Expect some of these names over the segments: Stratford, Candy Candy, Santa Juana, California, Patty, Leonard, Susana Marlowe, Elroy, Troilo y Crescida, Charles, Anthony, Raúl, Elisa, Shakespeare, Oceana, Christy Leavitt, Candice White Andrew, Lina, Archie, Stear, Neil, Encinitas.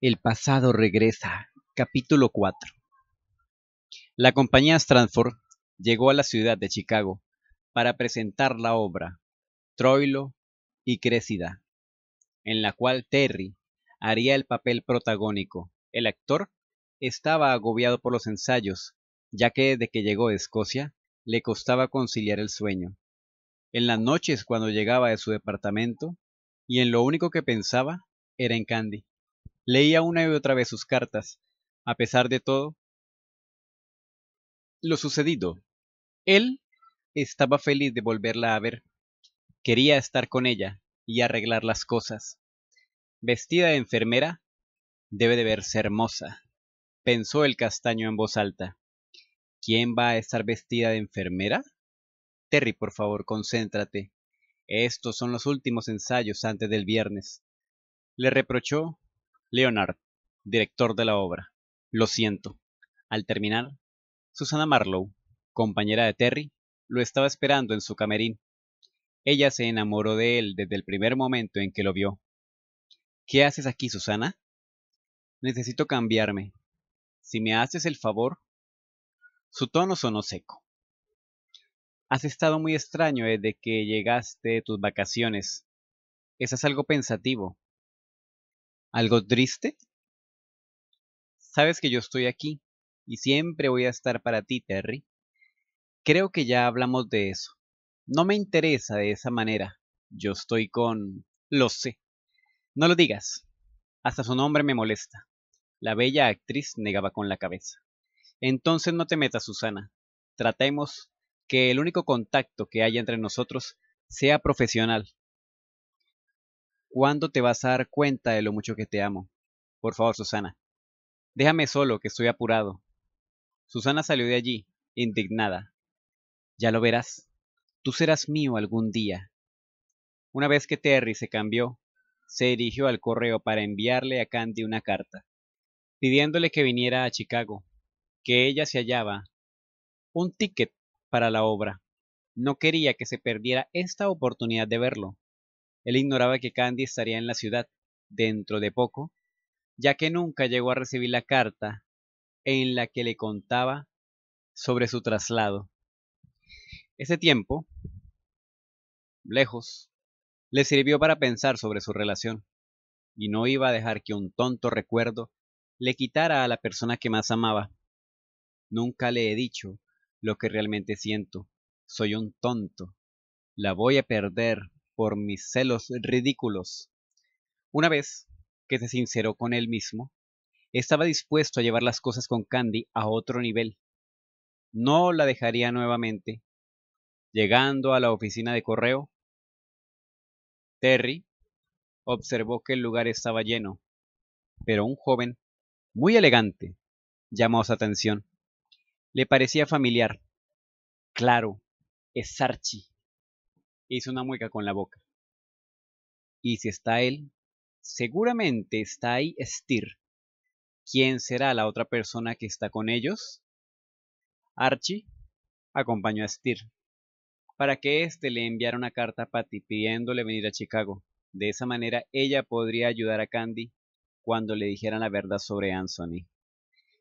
El pasado regresa. Capítulo 4. La compañía Stratford llegó a la ciudad de Chicago para presentar la obra Troilo y Crescida, en la cual Terry haría el papel protagónico. El actor estaba agobiado por los ensayos, ya que desde que llegó de Escocia le costaba conciliar el sueño. En las noches cuando llegaba de su departamento, y en lo único que pensaba era en Candy. Leía una y otra vez sus cartas. A pesar de todo lo sucedido, él estaba feliz de volverla a ver. Quería estar con ella y arreglar las cosas. Vestida de enfermera, debe de verse hermosa, pensó el castaño en voz alta. ¿Quién va a estar vestida de enfermera? Terry, por favor, concéntrate. Estos son los últimos ensayos antes del viernes, le reprochó Leonard, director de la obra. Lo siento. Al terminar, Susana Marlowe, compañera de Terry, lo estaba esperando en su camerín. Ella se enamoró de él desde el primer momento en que lo vio. ¿Qué haces aquí, Susana? Necesito cambiarme. Si me haces el favor. Su tono sonó seco. Has estado muy extraño desde que llegaste de tus vacaciones. Estás algo pensativo. ¿Algo triste? Sabes que yo estoy aquí, y siempre voy a estar para ti, Terry. Creo que ya hablamos de eso. No me interesa de esa manera. Yo estoy con... Lo sé. No lo digas. Hasta su nombre me molesta. La bella actriz negaba con la cabeza. Entonces no te metas, Susana. Tratemos que el único contacto que haya entre nosotros sea profesional. ¿Cuándo te vas a dar cuenta de lo mucho que te amo? Por favor, Susana. Déjame solo, que estoy apurado. Susana salió de allí, indignada. Ya lo verás. Tú serás mío algún día. Una vez que Terry se cambió, se dirigió al correo para enviarle a Candy una carta, pidiéndole que viniera a Chicago, que ella se hallaba un ticket para la obra. No quería que se perdiera esta oportunidad de verlo. Él ignoraba que Candy estaría en la ciudad dentro de poco, ya que nunca llegó a recibir la carta en la que le contaba sobre su traslado. Ese tiempo, lejos, le sirvió para pensar sobre su relación, y no iba a dejar que un tonto recuerdo le quitara a la persona que más amaba. Nunca le he dicho lo que realmente siento. Soy un tonto. La voy a perder por mis celos ridículos. Una vez que se sinceró con él mismo, estaba dispuesto a llevar las cosas con Candy a otro nivel. No la dejaría nuevamente. Llegando a la oficina de correo, Terry observó que el lugar estaba lleno, pero un joven muy elegante llamó su atención. Le parecía familiar. Claro, es Archie. Hizo una mueca con la boca. Y si está él, seguramente está ahí Stear. ¿Quién será la otra persona que está con ellos? Archie acompañó a Stear para que éste le enviara una carta a Patty pidiéndole venir a Chicago. De esa manera ella podría ayudar a Candy cuando le dijeran la verdad sobre Anthony.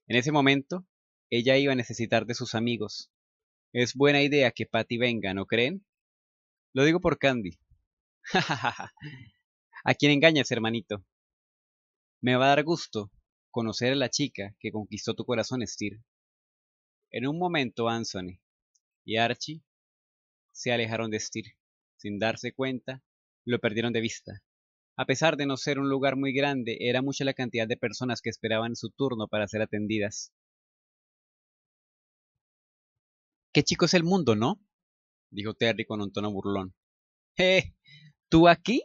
En ese momento, ella iba a necesitar de sus amigos. Es buena idea que Patty venga, ¿no creen? Lo digo por Candy. Jajaja. ¿A quién engañas, hermanito? Me va a dar gusto conocer a la chica que conquistó tu corazón, Stear. En un momento, Anthony y Archie se alejaron de Stear. Sin darse cuenta, lo perdieron de vista. A pesar de no ser un lugar muy grande, era mucha la cantidad de personas que esperaban su turno para ser atendidas. ¿Qué chico es el mundo, no? Dijo Terry con un tono burlón. ¿Tú aquí?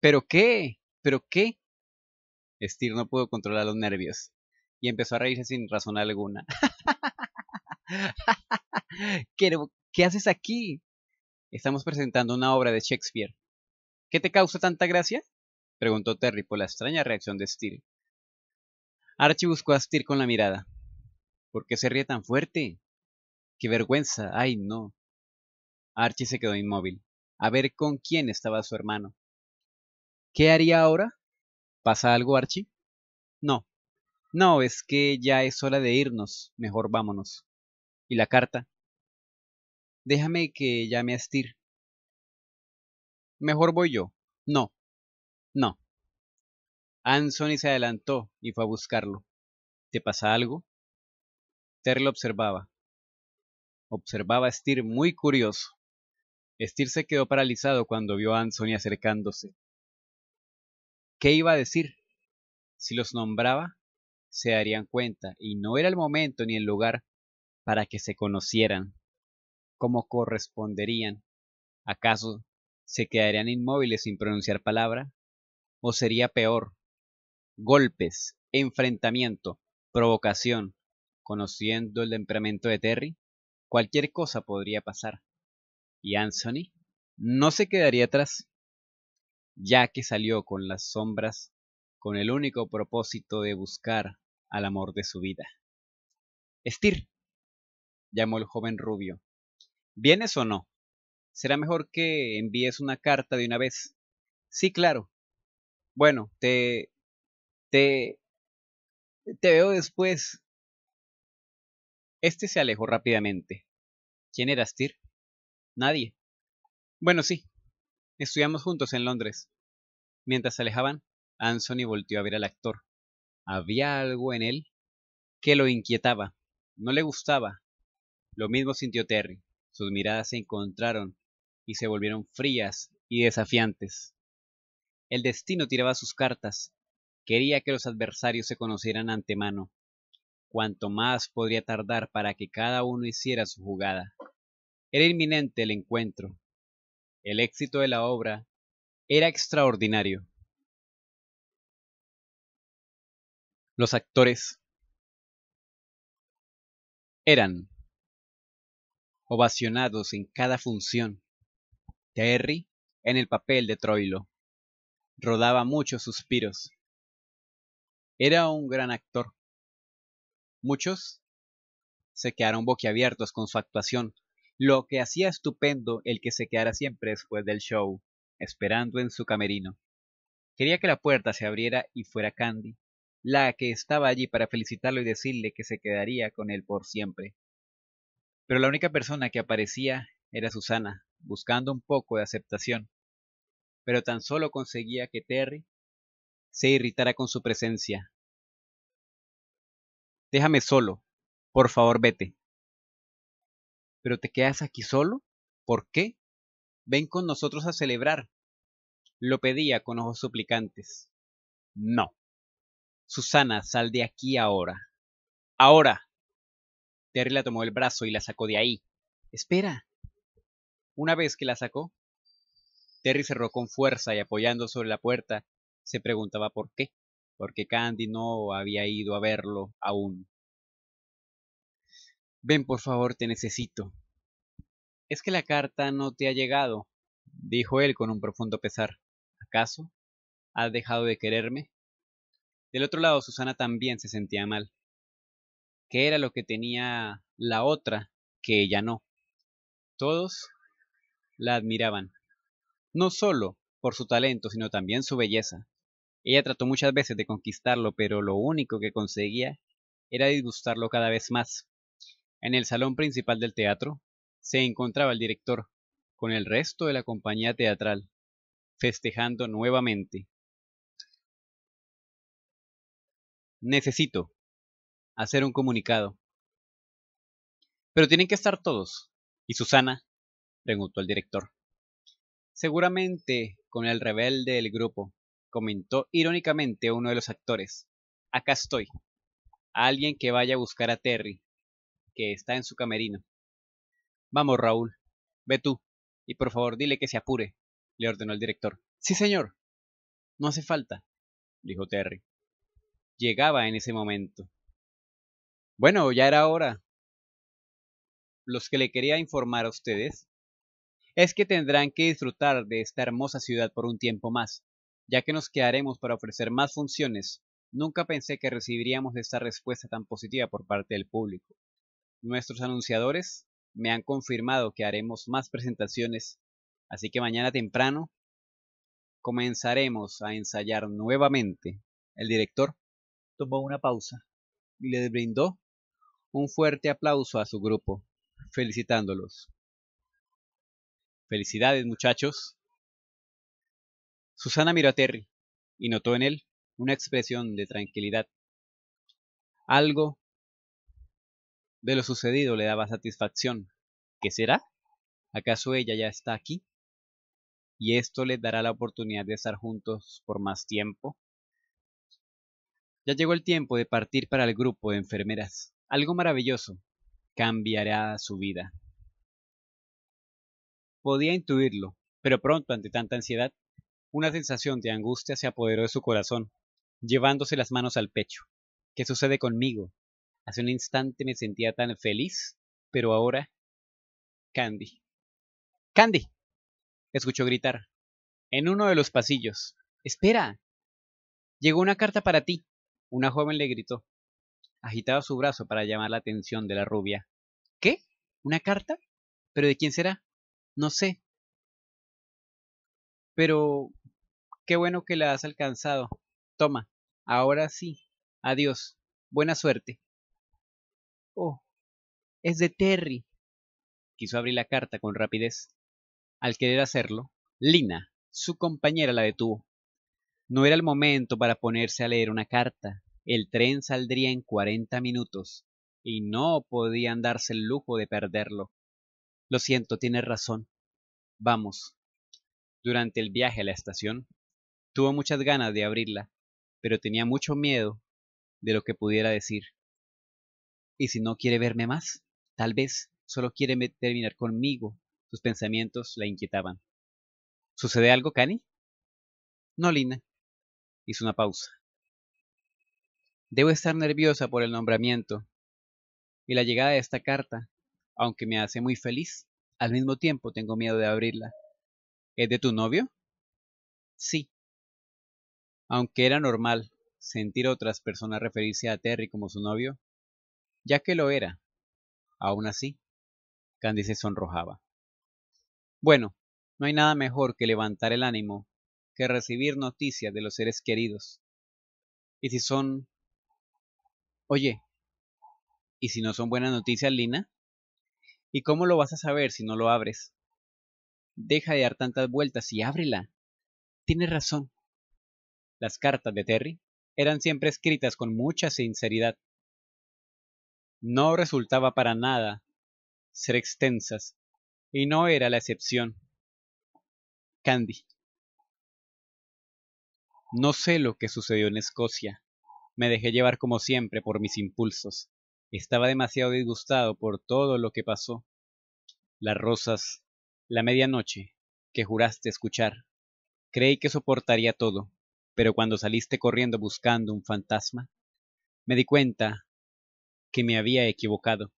¿Pero qué? ¿Pero qué? Stear no pudo controlar los nervios y empezó a reírse sin razón alguna. ¿Qué haces aquí? Estamos presentando una obra de Shakespeare. ¿Qué te causa tanta gracia? Preguntó Terry por la extraña reacción de Stear. Archie buscó a Stear con la mirada. ¿Por qué se ríe tan fuerte? ¡Qué vergüenza! ¡Ay, no! Archie se quedó inmóvil. A ver con quién estaba su hermano. ¿Qué haría ahora? ¿Pasa algo, Archie? No. No, es que ya es hora de irnos. Mejor vámonos. ¿Y la carta? Déjame que llame a Stear. Mejor voy yo. No. No. Anthony se adelantó y fue a buscarlo. ¿Te pasa algo? Ter lo observaba. Observaba a Stear muy curioso. Stear se quedó paralizado cuando vio a Anthony acercándose. ¿Qué iba a decir? Si los nombraba, se darían cuenta, y no era el momento ni el lugar para que se conocieran. ¿Cómo corresponderían? ¿Acaso se quedarían inmóviles sin pronunciar palabra? ¿O sería peor? Golpes, enfrentamiento, provocación. Conociendo el temperamento de Terry, cualquier cosa podría pasar. Y Anthony no se quedaría atrás, ya que salió con las sombras con el único propósito de buscar al amor de su vida. —¡Stear! —llamó el joven rubio—. ¿Vienes o no? Será mejor que envíes una carta de una vez. —Sí, claro. Bueno, te veo después. Este se alejó rápidamente. ¿Quién era Stear? Nadie. Bueno, sí. Estudiamos juntos en Londres. Mientras se alejaban, Anthony volteó a ver al actor. Había algo en él que lo inquietaba. No le gustaba. Lo mismo sintió Terry. Sus miradas se encontraron y se volvieron frías y desafiantes. El destino tiraba sus cartas. Quería que los adversarios se conocieran antemano. Cuanto más podría tardar para que cada uno hiciera su jugada. Era inminente el encuentro. El éxito de la obra era extraordinario. Los actores eran ovacionados en cada función. Terry, en el papel de Troilo, rodaba muchos suspiros. Era un gran actor. Muchos se quedaron boquiabiertos con su actuación, lo que hacía estupendo el que se quedara siempre después del show, esperando en su camerino. Quería que la puerta se abriera y fuera Candy, la que estaba allí para felicitarlo y decirle que se quedaría con él por siempre. Pero la única persona que aparecía era Susana, buscando un poco de aceptación, pero tan solo conseguía que Terry se irritara con su presencia. Déjame solo. Por favor, vete. ¿Pero te quedas aquí solo? ¿Por qué? Ven con nosotros a celebrar. Lo pedía con ojos suplicantes. No. Susana, sal de aquí ahora. ¡Ahora! Terry la tomó el brazo y la sacó de ahí. ¡Espera! Una vez que la sacó, Terry cerró con fuerza y apoyando sobre la puerta, se preguntaba por qué. Porque Candy no había ido a verlo aún. Ven, por favor, te necesito. Es que la carta no te ha llegado, dijo él con un profundo pesar. ¿Acaso has dejado de quererme? Del otro lado, Susana también se sentía mal. ¿Qué era lo que tenía la otra que ella no? Todos la admiraban, no solo por su talento, sino también su belleza. Ella trató muchas veces de conquistarlo, pero lo único que conseguía era disgustarlo cada vez más. En el salón principal del teatro se encontraba el director, con el resto de la compañía teatral, festejando nuevamente. Necesito hacer un comunicado. Pero tienen que estar todos. ¿Y Susana? Preguntó el director. Seguramente con el rebelde del grupo, comentó irónicamente uno de los actores. Acá estoy. Alguien que vaya a buscar a Terry, que está en su camerino. Vamos, Raúl, ve tú, y por favor dile que se apure, le ordenó el director. Sí, señor. No hace falta, dijo Terry. Llegaba en ese momento. Bueno, ya era hora. Los que le quería informar a ustedes es que tendrán que disfrutar de esta hermosa ciudad por un tiempo más, ya que nos quedaremos para ofrecer más funciones. Nunca pensé que recibiríamos esta respuesta tan positiva por parte del público. Nuestros anunciadores me han confirmado que haremos más presentaciones, así que mañana temprano Comenzaremos a ensayar nuevamente. El director tomó una pausa y le brindó un fuerte aplauso a su grupo, felicitándolos. Felicidades, muchachos. Susana miró a Terry y notó en él una expresión de tranquilidad. Algo de lo sucedido le daba satisfacción. ¿Qué será? ¿Acaso ella ya está aquí? ¿Y esto les dará la oportunidad de estar juntos por más tiempo? Ya llegó el tiempo de partir para el grupo de enfermeras. Algo maravilloso cambiará su vida. Podía intuirlo, pero pronto, ante tanta ansiedad, una sensación de angustia se apoderó de su corazón, llevándose las manos al pecho. ¿Qué sucede conmigo? Hace un instante me sentía tan feliz, pero ahora... Candy. ¡Candy! Escuchó gritar. En uno de los pasillos. ¡Espera! Llegó una carta para ti. Una joven le gritó. Agitaba su brazo para llamar la atención de la rubia. ¿Qué? ¿Una carta? ¿Pero de quién será? No sé. Pero... qué bueno que la has alcanzado. Toma, ahora sí. Adiós. Buena suerte. Oh, es de Terry. Quiso abrir la carta con rapidez. Al querer hacerlo, Lina, su compañera, la detuvo. No era el momento para ponerse a leer una carta. El tren saldría en 40 minutos y no podían darse el lujo de perderlo. Lo siento, tienes razón. Vamos. Durante el viaje a la estación, tuvo muchas ganas de abrirla, pero tenía mucho miedo de lo que pudiera decir. ¿Y si no quiere verme más? Tal vez... solo quiere terminar conmigo. Sus pensamientos la inquietaban. ¿Sucede algo, Cani? No, Lina. Hizo una pausa. Debo estar nerviosa por el nombramiento y la llegada de esta carta, aunque me hace muy feliz. Al mismo tiempo tengo miedo de abrirla. ¿Es de tu novio? Sí. Aunque era normal sentir a otras personas referirse a Terry como su novio, ya que lo era. Aún así, Candy se sonrojaba. Bueno, no hay nada mejor que levantar el ánimo que recibir noticias de los seres queridos. ¿Y si son... Oye, ¿y si no son buenas noticias, Lina? ¿Y cómo lo vas a saber si no lo abres? Deja de dar tantas vueltas y ábrela. Tienes razón. Las cartas de Terry eran siempre escritas con mucha sinceridad. No resultaba para nada ser extensas, y no era la excepción. Candy. No sé lo que sucedió en Escocia. Me dejé llevar como siempre por mis impulsos. Estaba demasiado disgustado por todo lo que pasó. Las rosas, la medianoche, que juraste escuchar. Creí que soportaría todo, pero cuando saliste corriendo buscando un fantasma, me di cuenta que me había equivocado.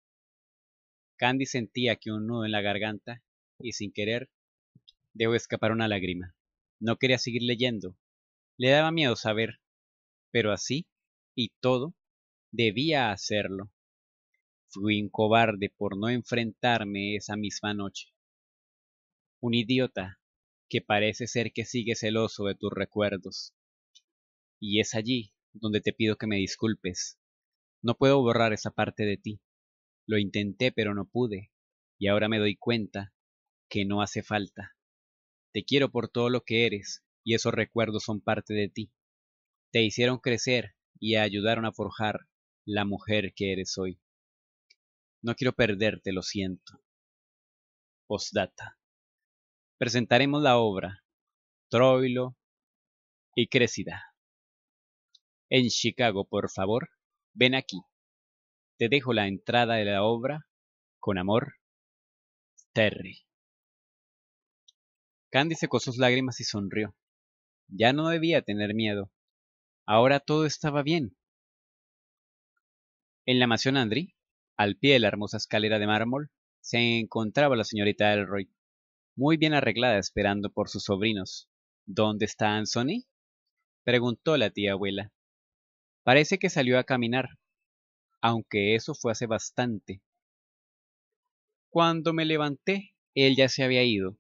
Candy sentía que un nudo en la garganta y sin querer dejó escapar una lágrima. No quería seguir leyendo. Le daba miedo saber, pero así y todo debía hacerlo. Fui un cobarde por no enfrentarme esa misma noche. Un idiota que parece ser que sigue celoso de tus recuerdos. Y es allí donde te pido que me disculpes. No puedo borrar esa parte de ti. Lo intenté, pero no pude, y ahora me doy cuenta que no hace falta. Te quiero por todo lo que eres, y esos recuerdos son parte de ti. Te hicieron crecer y ayudaron a forjar la mujer que eres hoy. No quiero perderte, lo siento. Postdata. Presentaremos la obra Troilo y Crescida. En Chicago, por favor, ven aquí. Te dejo la entrada de la obra. Con amor, Terry. Candy secó sus lágrimas y sonrió. Ya no debía tener miedo. Ahora todo estaba bien. En la mansión Andrew, al pie de la hermosa escalera de mármol, se encontraba la señorita Elroy, muy bien arreglada, esperando por sus sobrinos. ¿Dónde está Anthony? Preguntó la tía abuela. Parece que salió a caminar. Aunque eso fue hace bastante. Cuando me levanté, él ya se había ido.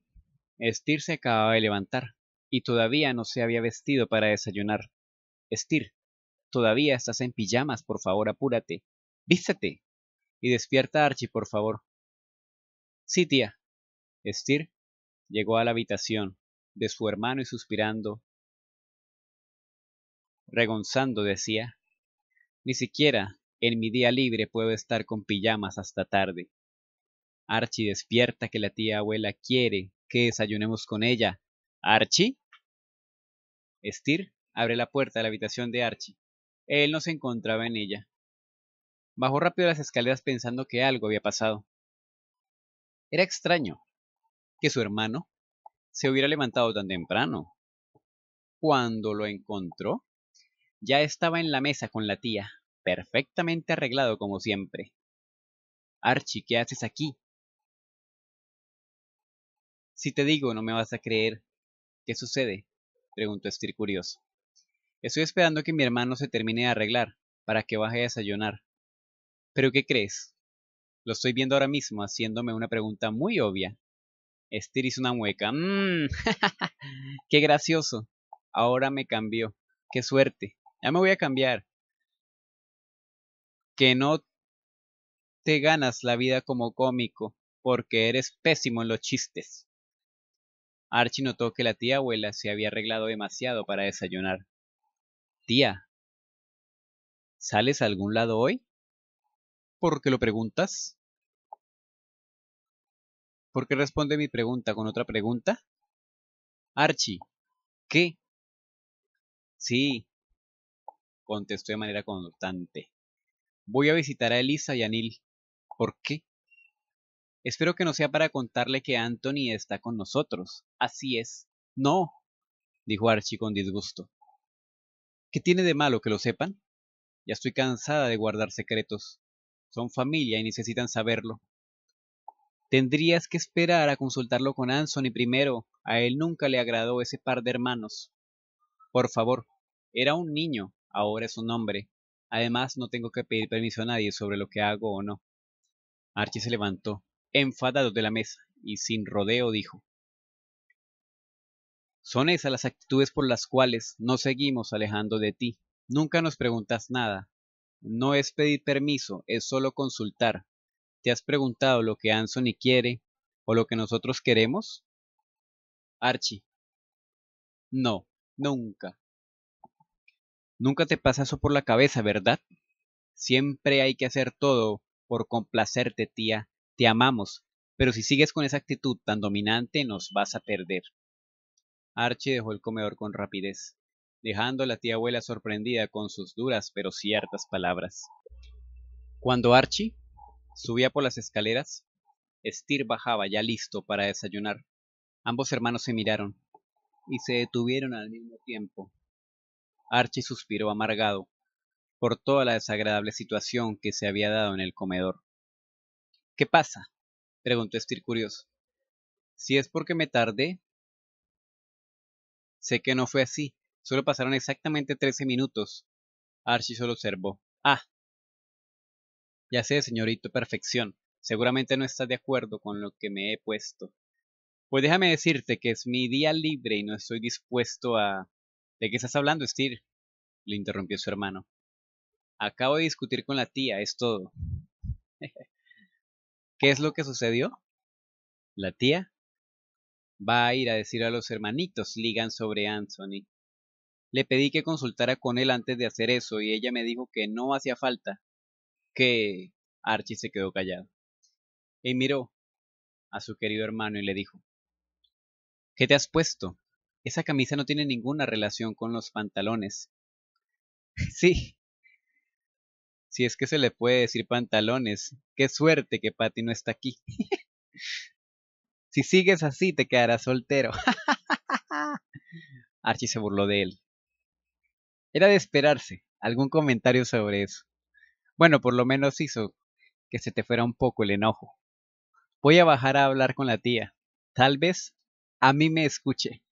Stear se acababa de levantar y todavía no se había vestido para desayunar. Stear, todavía estás en pijamas, por favor, apúrate. Vístete y despierta a Archie, por favor. Sí, tía. Stear llegó a la habitación de su hermano y suspirando, regonzando, decía: ni siquiera en mi día libre puedo estar con pijamas hasta tarde. Archie, despierta, que la tía abuela quiere que desayunemos con ella. ¿Archie? Stear abre la puerta de la habitación de Archie. Él no se encontraba en ella. Bajó rápido las escaleras pensando que algo había pasado. Era extraño que su hermano se hubiera levantado tan temprano. Cuando lo encontró, ya estaba en la mesa con la tía, perfectamente arreglado como siempre. Archie, ¿qué haces aquí? Si te digo, no me vas a creer. ¿Qué sucede?, preguntó Stear curioso. Estoy esperando que mi hermano se termine de arreglar para que baje a desayunar. ¿Pero qué crees? Lo estoy viendo ahora mismo haciéndome una pregunta muy obvia. Stear hizo una mueca. ¡Qué gracioso! Ahora me cambió. ¡Qué suerte! Ya me voy a cambiar. Que no te ganas la vida como cómico, porque eres pésimo en los chistes. Archie notó que la tía abuela se había arreglado demasiado para desayunar. Tía, ¿sales a algún lado hoy? ¿Por qué lo preguntas? ¿Por qué responde mi pregunta con otra pregunta? Archie, ¿qué? Sí, contestó de manera constante. Voy a visitar a Elisa y a Neil. ¿Por qué? Espero que no sea para contarle que Anthony está con nosotros. Así es. No, dijo Archie con disgusto. ¿Qué tiene de malo que lo sepan? Ya estoy cansada de guardar secretos. Son familia y necesitan saberlo. Tendrías que esperar a consultarlo con Anthony primero. A él nunca le agradó ese par de hermanos. Por favor, era un niño, ahora es un hombre. Además, no tengo que pedir permiso a nadie sobre lo que hago o no. Archie se levantó, enfadado, de la mesa, y sin rodeo dijo: son esas las actitudes por las cuales nos seguimos alejando de ti. Nunca nos preguntas nada. No es pedir permiso, es solo consultar. ¿Te has preguntado lo que Anthony quiere o lo que nosotros queremos? Archie: no, nunca. Nunca te pasa eso por la cabeza, ¿verdad? Siempre hay que hacer todo por complacerte, tía. Te amamos, pero si sigues con esa actitud tan dominante, nos vas a perder. Archie dejó el comedor con rapidez, dejando a la tía abuela sorprendida con sus duras pero ciertas palabras. Cuando Archie subía por las escaleras, Stear bajaba ya listo para desayunar. Ambos hermanos se miraron y se detuvieron al mismo tiempo. Archie suspiró amargado por toda la desagradable situación que se había dado en el comedor. ¿Qué pasa?, preguntó Stear curioso. Si es porque me tardé. Sé que no fue así. Solo pasaron exactamente 13 minutos. Archie solo observó. Ah, ya sé, señorito Perfección. Seguramente no estás de acuerdo con lo que me he puesto. Pues déjame decirte que es mi día libre y no estoy dispuesto a... ¿De qué estás hablando, Stear?, le interrumpió su hermano. Acabo de discutir con la tía, es todo. ¿Qué es lo que sucedió? La tía va a ir a decir a los hermanitos Ligan sobre Anthony. Le pedí que consultara con él antes de hacer eso y ella me dijo que no hacía falta. Que Archie se quedó callado y miró a su querido hermano y le dijo: ¿qué te has puesto? Esa camisa no tiene ninguna relación con los pantalones. Sí. Si es que se le puede decir pantalones. Qué suerte que Patty no está aquí. Si sigues así te quedarás soltero. Archie se burló de él. Era de esperarse algún comentario sobre eso. Bueno, por lo menos hizo que se te fuera un poco el enojo. Voy a bajar a hablar con la tía. Tal vez a mí me escuche.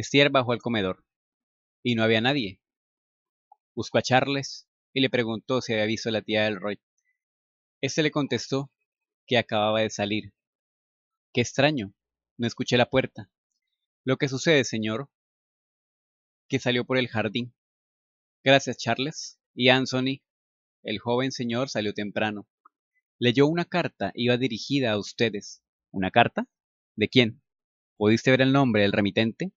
Stear bajó al comedor y no había nadie. Buscó a Charles y le preguntó si había visto a la tía Elroy. Este le contestó que acababa de salir. Qué extraño, no escuché la puerta. Lo que sucede, señor, que salió por el jardín. Gracias, Charles. Y Anthony, el joven señor, salió temprano. Leyó una carta, iba dirigida a ustedes. ¿Una carta? ¿De quién? ¿Pudiste ver el nombre del remitente?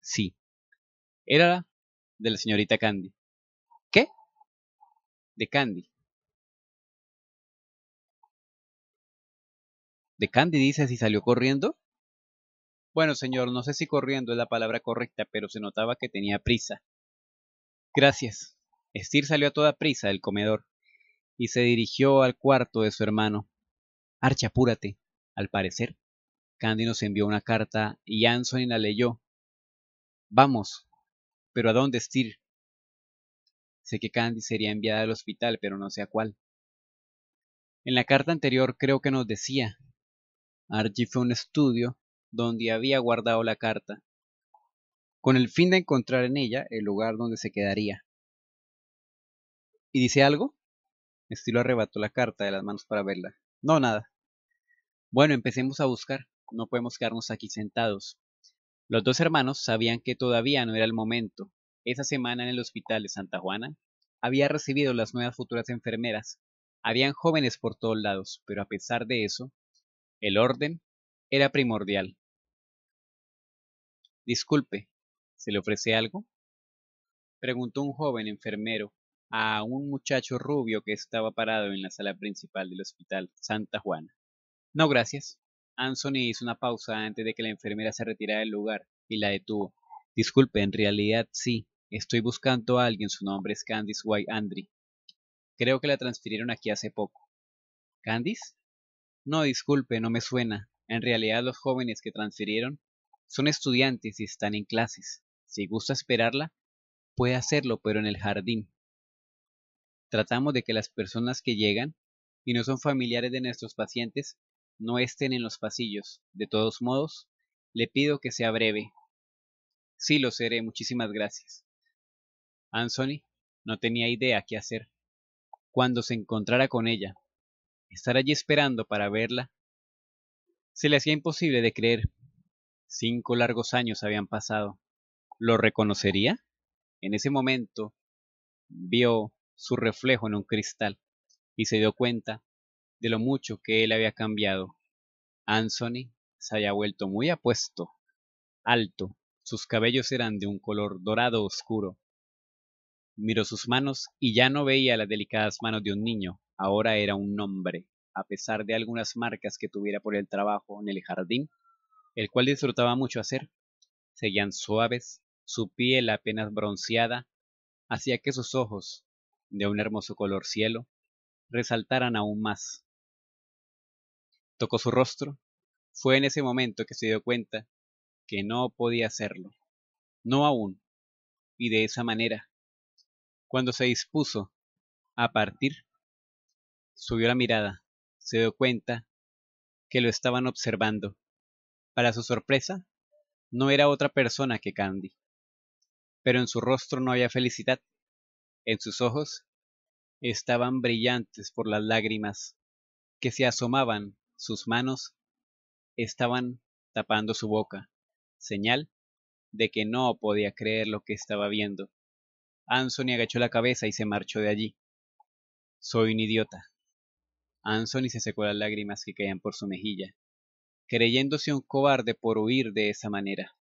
Sí. Era de la señorita Candy. ¿Qué? De Candy. ¿De Candy dices y salió corriendo? Bueno, señor, no sé si corriendo es la palabra correcta, pero se notaba que tenía prisa. Gracias. Stear salió a toda prisa del comedor y se dirigió al cuarto de su hermano. Archie, apúrate. Al parecer, Candy nos envió una carta y Anthony la leyó. Vamos. ¿Pero a dónde, Stear? Sé que Candy sería enviada al hospital, pero no sé a cuál. En la carta anterior creo que nos decía. Archie fue a un estudio donde había guardado la carta, con el fin de encontrar en ella el lugar donde se quedaría. ¿Y dice algo? Stear arrebató la carta de las manos para verla. No, nada. Bueno, empecemos a buscar. No podemos quedarnos aquí sentados. Los dos hermanos sabían que todavía no era el momento. Esa semana en el hospital de Santa Juana había recibido las nuevas futuras enfermeras. Habían jóvenes por todos lados, pero a pesar de eso, el orden era primordial. Disculpe, ¿se le ofrece algo? Preguntó un joven enfermero a un muchacho rubio que estaba parado en la sala principal del hospital Santa Juana. No, gracias. Anthony hizo una pausa antes de que la enfermera se retirara del lugar y la detuvo. Disculpe, en realidad sí. Estoy buscando a alguien. Su nombre es Candice White Andrew. Creo que la transfirieron aquí hace poco. ¿Candice? No, disculpe, no me suena. En realidad los jóvenes que transfirieron son estudiantes y están en clases. Si gusta esperarla, puede hacerlo, pero en el jardín. Tratamos de que las personas que llegan y no son familiares de nuestros pacientes no estén en los pasillos. De todos modos, le pido que sea breve. Sí, lo seré. Muchísimas gracias. Anthony no tenía idea qué hacer cuando se encontrara con ella. Estar allí esperando para verla se le hacía imposible de creer. 5 largos años habían pasado. ¿Lo reconocería? En ese momento vio su reflejo en un cristal y se dio cuenta de lo mucho que él había cambiado. Anthony se había vuelto muy apuesto, alto, sus cabellos eran de un color dorado oscuro. Miró sus manos y ya no veía las delicadas manos de un niño, ahora era un hombre, a pesar de algunas marcas que tuviera por el trabajo en el jardín, el cual disfrutaba mucho hacer. Seguían suaves, su piel apenas bronceada, hacía que sus ojos, de un hermoso color cielo, resaltaran aún más. Tocó su rostro. Fue en ese momento que se dio cuenta que no podía hacerlo. No aún. Y de esa manera, cuando se dispuso a partir, subió la mirada. Se dio cuenta que lo estaban observando. Para su sorpresa, no era otra persona que Candy. Pero en su rostro no había felicidad. En sus ojos estaban brillantes por las lágrimas que se asomaban, sus manos estaban tapando su boca, señal de que no podía creer lo que estaba viendo. Anthony agachó la cabeza y se marchó de allí. Soy un idiota. Anthony se secó las lágrimas que caían por su mejilla, creyéndose un cobarde por huir de esa manera.